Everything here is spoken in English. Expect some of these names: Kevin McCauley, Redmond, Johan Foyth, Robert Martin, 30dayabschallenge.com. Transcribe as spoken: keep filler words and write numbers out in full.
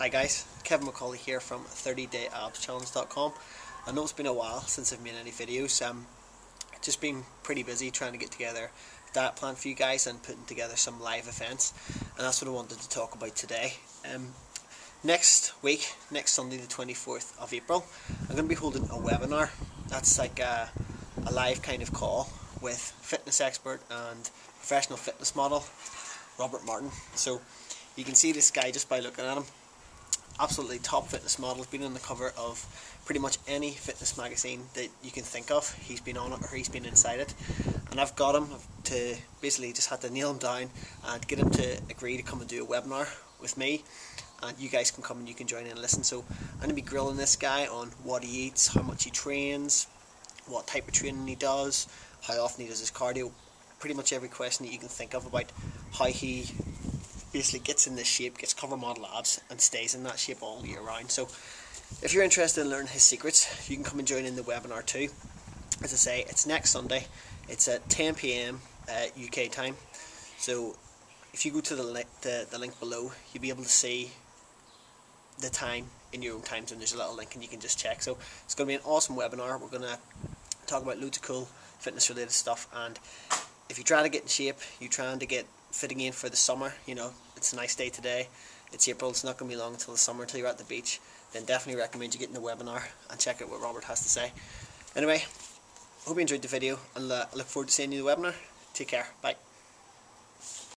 Hi guys, Kevin McCauley here from thirty day abs challenge dot com. I know it's been a while since I've made any videos. Um, just been pretty busy trying to get together a diet plan for you guys and putting together some live events, and that's what I wanted to talk about today. Um, next week, next Sunday the twenty-fourth of April, I'm going to be holding a webinar. That's like a, a live kind of call with fitness expert and professional fitness model Robert Martin. So you can see this guy just by looking at him. Absolutely top fitness model, been on the cover of pretty much any fitness magazine that you can think of. He's been on it or he's been inside it, and I've got him to basically just had to nail him down and get him to agree to come and do a webinar with me, and you guys can come and you can join in and listen. So I'm going to be grilling this guy on what he eats, how much he trains, what type of training he does, how often he does his cardio, pretty much every question that you can think of about how he basically gets in this shape, gets cover model abs and stays in that shape all year round. So if you're interested in learning his secrets, you can come and join in the webinar too. As I say, it's next Sunday, it's at ten p m uh, U K time. So if you go to the, li the, the link below, you'll be able to see the time in your own time zone. There's a little link and you can just check. So it's going to be an awesome webinar. We're going to talk about loads of cool fitness related stuff, and if you try to get in shape, you're trying to get fitting in for the summer, you know, it's a nice day today, it's April, it's not going to be long until the summer, until you're at the beach, then definitely recommend you get in the webinar and check out what Robert has to say. Anyway, hope you enjoyed the video, and I look forward to seeing you in the webinar. Take care, bye.